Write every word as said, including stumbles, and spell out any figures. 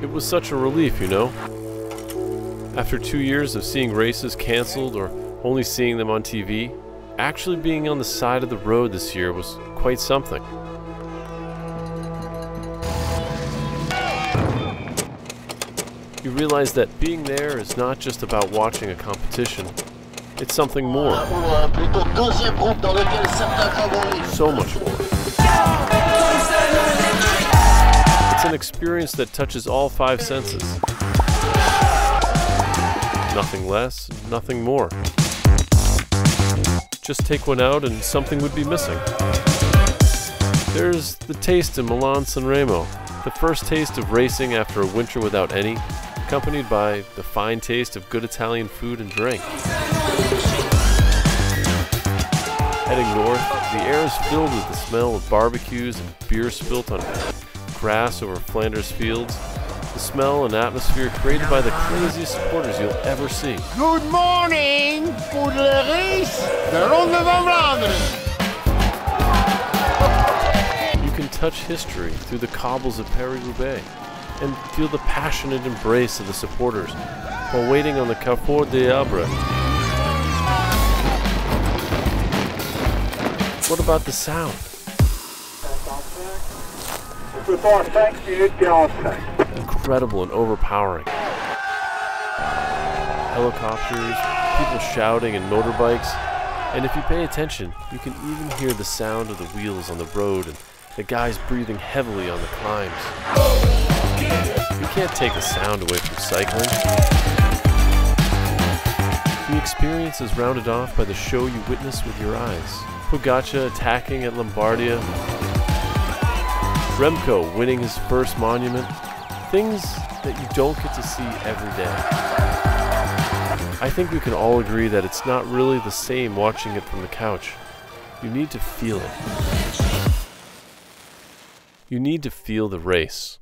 It was such a relief, you know. After two years of seeing races cancelled or only seeing them on T V, actually being on the side of the road this year was quite something. You realize that being there is not just about watching a competition, it's something more. So much more. It's an experience that touches all five senses. Nothing less, nothing more. Just take one out and something would be missing. There's the taste in Milan Sanremo, the first taste of racing after a winter without any, accompanied by the fine taste of good Italian food and drink. Heading north, the air is filled with the smell of barbecues and beer spilt on grass over Flanders fields, the smell and atmosphere created by the craziest supporters you'll ever see. Good morning for the race, the Ronde van Vlaanderen. You can touch history through the cobbles of Paris-Roubaix and feel the passionate embrace of the supporters while waiting on the Carrefour de Abra. What about the sound? Incredible and overpowering. Helicopters, people shouting and motorbikes, and if you pay attention, you can even hear the sound of the wheels on the road and the guys breathing heavily on the climbs. You can't take the sound away from cycling. The experience is rounded off by the show you witness with your eyes. Pogačar attacking at Lombardia, Remco winning his first monument, things that you don't get to see every day. I think we can all agree that it's not really the same watching it from the couch. You need to feel it. You need to feel the race.